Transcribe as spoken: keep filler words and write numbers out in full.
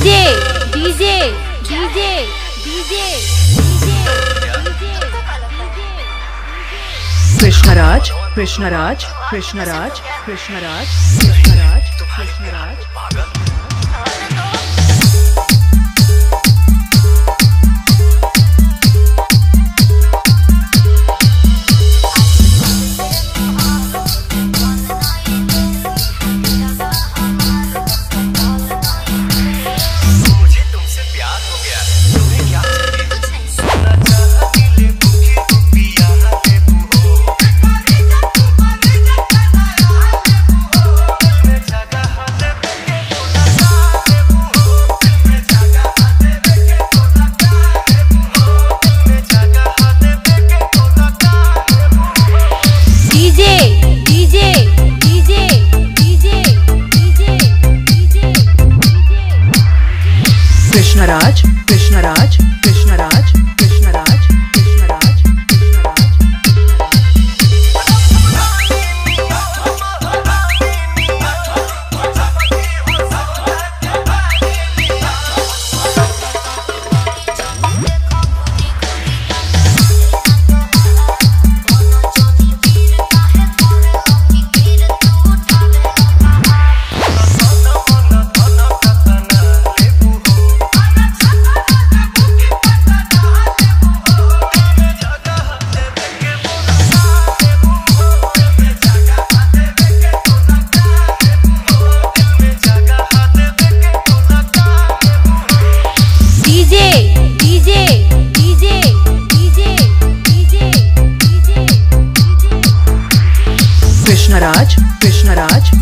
Krishna Raj, Krishna Raj, Krishna Raj, Krishna Raj, Krishna Raj, Krishna Raj. Krishna Raj, Krishna Raj, Krishna Raj, Krishna Raj, Krishna Raj, Krishna Raj, Krishna Raj, Krishna Raj.